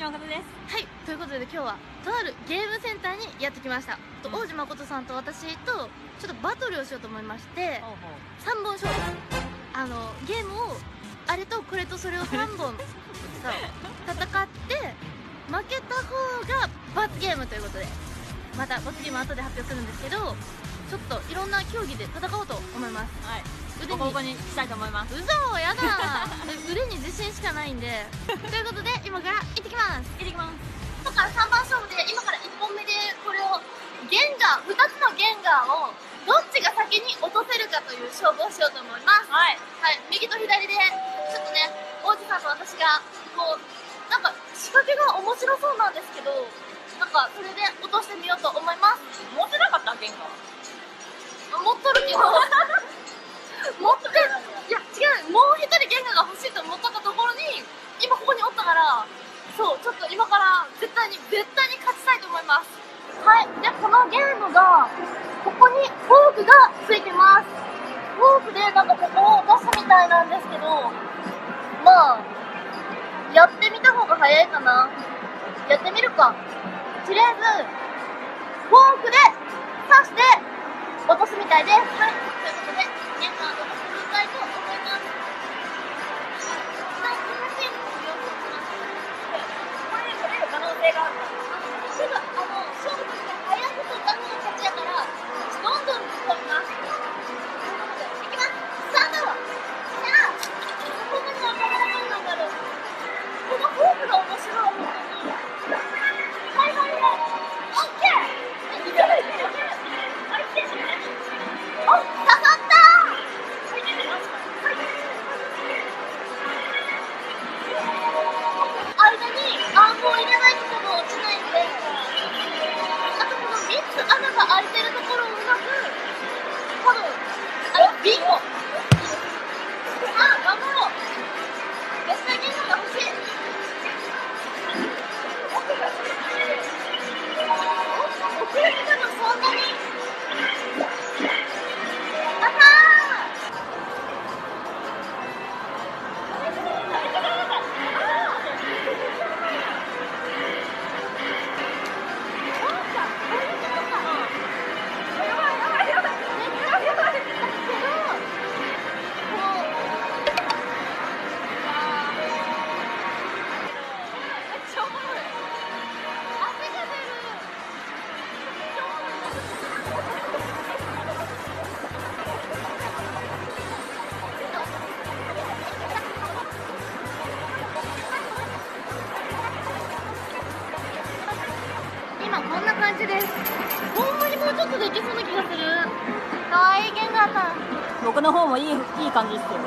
王子誠です。はい、ということで今日はとあるゲームセンターにやってきました、うん、王子誠さんと私とちょっとバトルをしようと思いまして、3本勝負、ゲームをあれとこれとそれを3本戦って負けた方が罰ゲームということで、また罰ゲームは後で発表するんですけど、ちょっといろんな競技で戦おうと思います。はい、腕にボコボコにしたいと思います。うそー、やだー腕に自信しかないんでということで今から行ってきます。行ってきます。今から3番勝負で、今から1本目でこれをゲンガー、2つのゲンガーをどっちが先に落とせるかという勝負をしようと思います。はい、はい、右と左でちょっとね、王子さんと私がこうなんか仕掛けが面白そうなんですけど、なんかそれで落としてみようと思います。持ってなかったゲンガー。持っとるけど持って、いや違う、もう一人ゲンガが欲しいと思ったところに今ここにおったから、そう、ちょっと今から絶対に勝ちたいと思います。はい、でこのゲームがここにフォークがついてます。フォークでなんかここを出すみたいなんですけど、まあやってみた方が早いかな。やってみるか。とりあえずフォークで刺して落とすみたいです。はい、ということでゲンガーを落としてみたいと思います。これで取れる可能性がある。勝負として早く取ったのが勝ちやから、どんどん取ります。いきます。スタート。じゃあここに分からないんだろう。このフォークが面白い。はいはいはい、 OK。 いける。お、刺さったー。間に暗号を入れないとこも落ちないんで、あとこの3つ穴が開いてるところをうまく、このビンゴ、あ、頑張ろう。絶対ビンゴが欲しい。遅れてたのそんなに。僕の方もいい感じですよ。